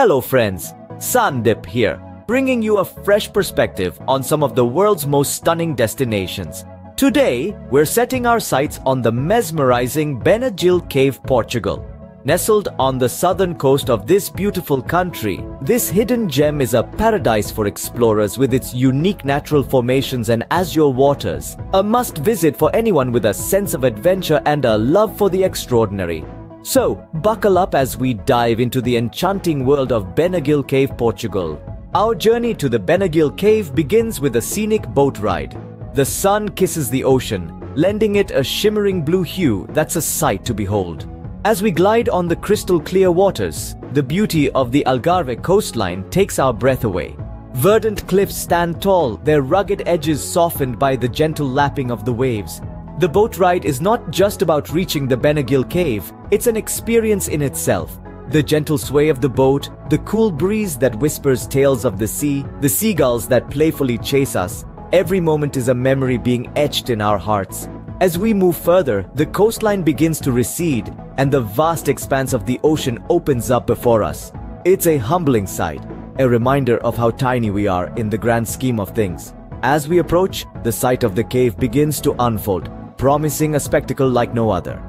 Hello friends, Sandeep here, bringing you a fresh perspective on some of the world's most stunning destinations. Today, we're setting our sights on the mesmerizing Benagil Cave, Portugal. Nestled on the southern coast of this beautiful country, this hidden gem is a paradise for explorers with its unique natural formations and azure waters, a must-visit for anyone with a sense of adventure and a love for the extraordinary. So, buckle up as we dive into the enchanting world of Benagil Cave, Portugal. Our journey to the Benagil Cave begins with a scenic boat ride. The sun kisses the ocean, lending it a shimmering blue hue that's a sight to behold. As we glide on the crystal clear waters, the beauty of the Algarve coastline takes our breath away. Verdant cliffs stand tall, their rugged edges softened by the gentle lapping of the waves. The boat ride is not just about reaching the Benagil Cave, it's an experience in itself. The gentle sway of the boat, the cool breeze that whispers tales of the sea, the seagulls that playfully chase us, every moment is a memory being etched in our hearts. As we move further, the coastline begins to recede, and the vast expanse of the ocean opens up before us. It's a humbling sight, a reminder of how tiny we are in the grand scheme of things. As we approach, the site of the cave begins to unfold, promising a spectacle like no other.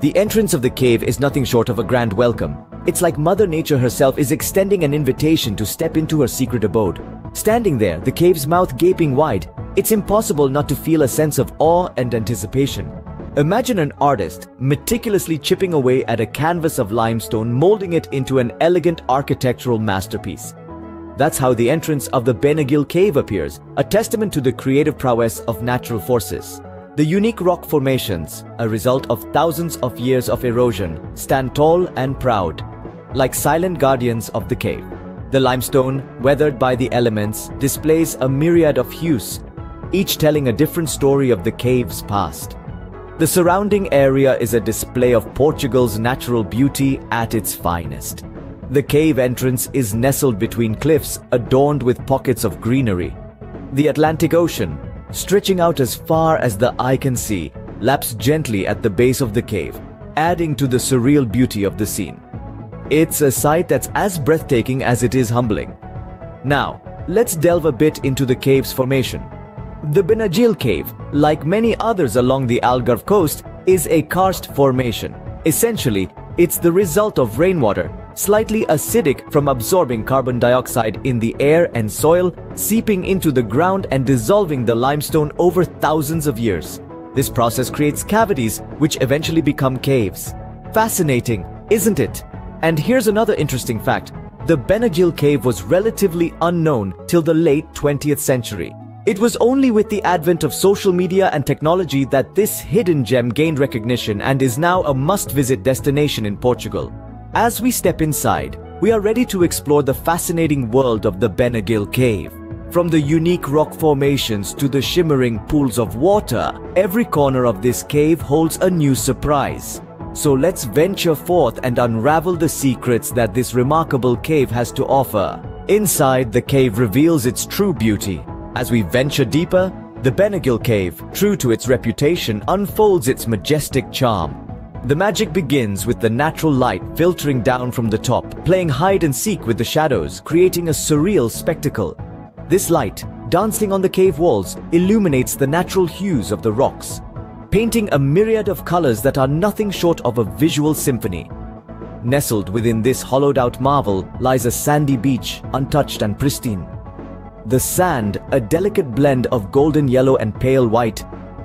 The entrance of the cave is nothing short of a grand welcome. It's like Mother Nature herself is extending an invitation to step into her secret abode. Standing there, the cave's mouth gaping wide, it's impossible not to feel a sense of awe and anticipation. Imagine an artist meticulously chipping away at a canvas of limestone, molding it into an elegant architectural masterpiece. That's how the entrance of the Benagil Cave appears, a testament to the creative prowess of natural forces. The unique rock formations, a result of thousands of years of erosion, stand tall and proud, like silent guardians of the cave. The limestone, weathered by the elements, displays a myriad of hues, each telling a different story of the cave's past. The surrounding area is a display of Portugal's natural beauty at its finest. The cave entrance is nestled between cliffs adorned with pockets of greenery. The Atlantic Ocean, stretching out as far as the eye can see, laps gently at the base of the cave, adding to the surreal beauty of the scene. It's a sight that's as breathtaking as it is humbling. Now, let's delve a bit into the cave's formation. The Benagil Cave, like many others along the Algarve coast, is a karst formation. Essentially, it's the result of rainwater, slightly acidic from absorbing carbon dioxide in the air and soil, seeping into the ground and dissolving the limestone over thousands of years. This process creates cavities, which eventually become caves. Fascinating, isn't it? And here's another interesting fact. The Benagil Cave was relatively unknown till the late 20th century. It was only with the advent of social media and technology that this hidden gem gained recognition and is now a must-visit destination in Portugal. As we step inside, we are ready to explore the fascinating world of the Benagil Cave. From the unique rock formations to the shimmering pools of water, every corner of this cave holds a new surprise. So let's venture forth and unravel the secrets that this remarkable cave has to offer. Inside, the cave reveals its true beauty. As we venture deeper, the Benagil Cave, true to its reputation, unfolds its majestic charm. The magic begins with the natural light filtering down from the top, playing hide and seek with the shadows, creating a surreal spectacle. This light, dancing on the cave walls, illuminates the natural hues of the rocks, painting a myriad of colors that are nothing short of a visual symphony. Nestled within this hollowed-out marvel lies a sandy beach, untouched and pristine. The sand, a delicate blend of golden yellow and pale white,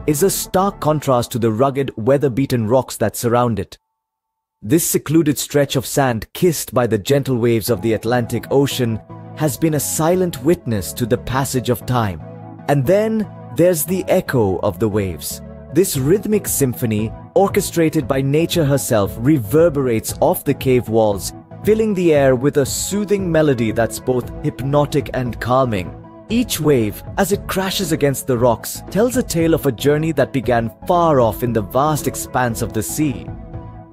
is a stark contrast to the rugged, weather-beaten rocks that surround it. This secluded stretch of sand, kissed by the gentle waves of the Atlantic Ocean, has been a silent witness to the passage of time. And then there's the echo of the waves. This rhythmic symphony, orchestrated by nature herself, reverberates off the cave walls, filling the air with a soothing melody that's both hypnotic and calming. Each wave, as it crashes against the rocks, tells a tale of a journey that began far off in the vast expanse of the sea.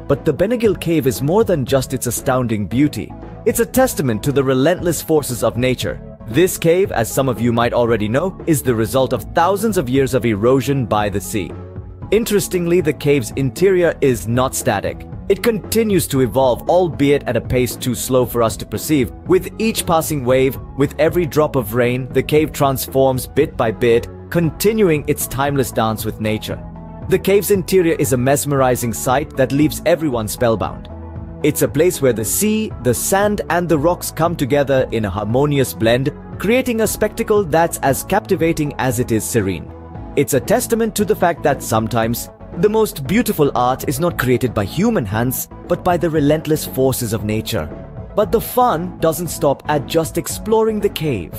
But the Benagil Cave is more than just its astounding beauty. It's a testament to the relentless forces of nature. This cave, as some of you might already know, is the result of thousands of years of erosion by the sea. Interestingly, the cave's interior is not static. It continues to evolve, albeit at a pace too slow for us to perceive. With each passing wave, with every drop of rain, the cave transforms bit by bit, continuing its timeless dance with nature. The cave's interior is a mesmerizing sight that leaves everyone spellbound. It's a place where the sea, the sand, and the rocks come together in a harmonious blend, creating a spectacle that's as captivating as it is serene. It's a testament to the fact that sometimes, the most beautiful art is not created by human hands, but by the relentless forces of nature. But the fun doesn't stop at just exploring the cave.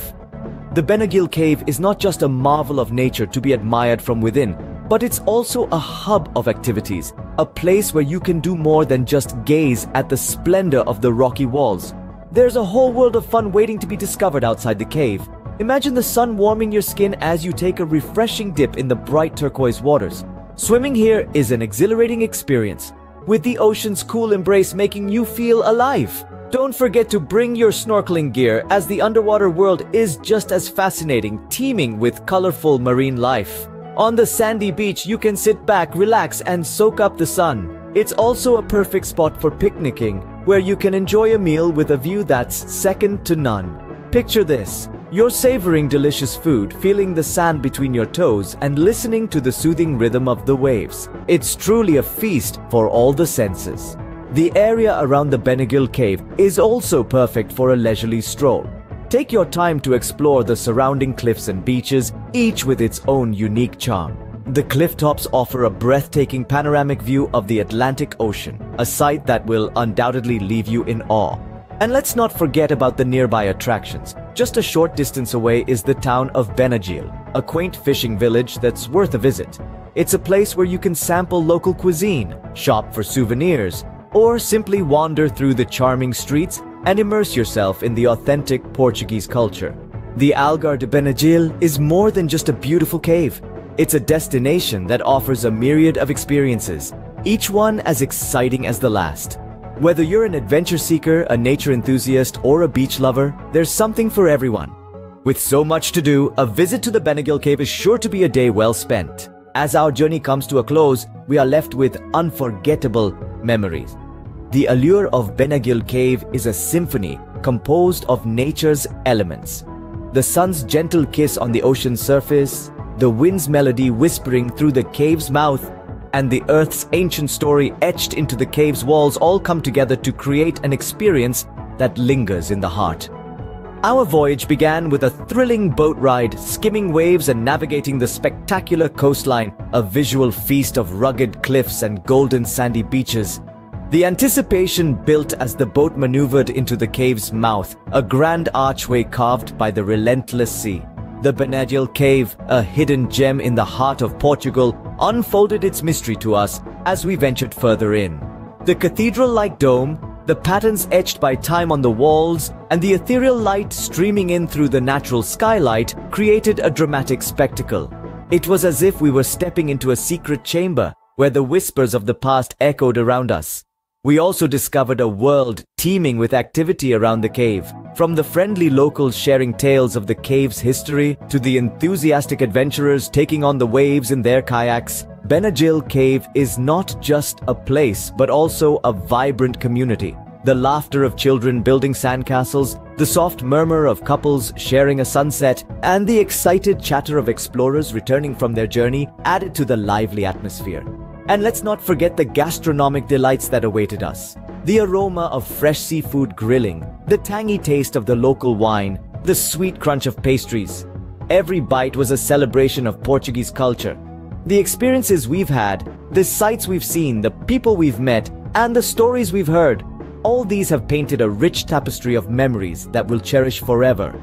The Benagil Cave is not just a marvel of nature to be admired from within, but it's also a hub of activities, a place where you can do more than just gaze at the splendor of the rocky walls. There's a whole world of fun waiting to be discovered outside the cave. Imagine the sun warming your skin as you take a refreshing dip in the bright turquoise waters. Swimming here is an exhilarating experience, with the ocean's cool embrace making you feel alive. Don't forget to bring your snorkeling gear, as the underwater world is just as fascinating, teeming with colorful marine life. On the sandy beach, you can sit back, relax, and soak up the sun. It's also a perfect spot for picnicking, where you can enjoy a meal with a view that's second to none. Picture this. You're savoring delicious food, feeling the sand between your toes, and listening to the soothing rhythm of the waves. It's truly a feast for all the senses. The area around the Benagil Cave is also perfect for a leisurely stroll. Take your time to explore the surrounding cliffs and beaches, each with its own unique charm. The cliff tops offer a breathtaking panoramic view of the Atlantic Ocean, a sight that will undoubtedly leave you in awe. And let's not forget about the nearby attractions. Just a short distance away is the town of Benagil, a quaint fishing village that's worth a visit. It's a place where you can sample local cuisine, shop for souvenirs, or simply wander through the charming streets and immerse yourself in the authentic Portuguese culture. The Algarve de Benagil is more than just a beautiful cave. It's a destination that offers a myriad of experiences, each one as exciting as the last. Whether you're an adventure seeker, a nature enthusiast, or a beach lover, there's something for everyone. With so much to do, a visit to the Benagil Cave is sure to be a day well spent. As our journey comes to a close, we are left with unforgettable memories. The allure of Benagil Cave is a symphony composed of nature's elements. The sun's gentle kiss on the ocean's surface, the wind's melody whispering through the cave's mouth, and the Earth's ancient story etched into the cave's walls all come together to create an experience that lingers in the heart. Our voyage began with a thrilling boat ride, skimming waves and navigating the spectacular coastline, a visual feast of rugged cliffs and golden sandy beaches. The anticipation built as the boat maneuvered into the cave's mouth, a grand archway carved by the relentless sea. The Benagil Cave, a hidden gem in the heart of Portugal, unfolded its mystery to us as we ventured further in. The cathedral-like dome, the patterns etched by time on the walls, and the ethereal light streaming in through the natural skylight created a dramatic spectacle. It was as if we were stepping into a secret chamber where the whispers of the past echoed around us. We also discovered a world teeming with activity around the cave. From the friendly locals sharing tales of the cave's history to the enthusiastic adventurers taking on the waves in their kayaks, Benagil Cave is not just a place but also a vibrant community. The laughter of children building sandcastles, the soft murmur of couples sharing a sunset, and the excited chatter of explorers returning from their journey added to the lively atmosphere. And let's not forget the gastronomic delights that awaited us. The aroma of fresh seafood grilling, the tangy taste of the local wine, the sweet crunch of pastries. Every bite was a celebration of Portuguese culture. The experiences we've had, the sights we've seen, the people we've met, and the stories we've heard, all these have painted a rich tapestry of memories that we'll cherish forever.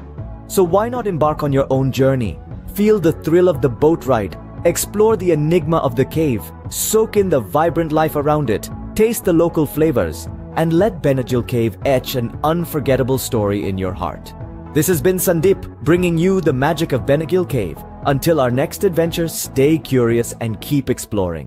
So why not embark on your own journey? Feel the thrill of the boat ride, explore the enigma of the cave, soak in the vibrant life around it, taste the local flavors, and let Benagil Cave etch an unforgettable story in your heart. This has been Sandeep, bringing you the magic of Benagil Cave. Until our next adventure, stay curious and keep exploring.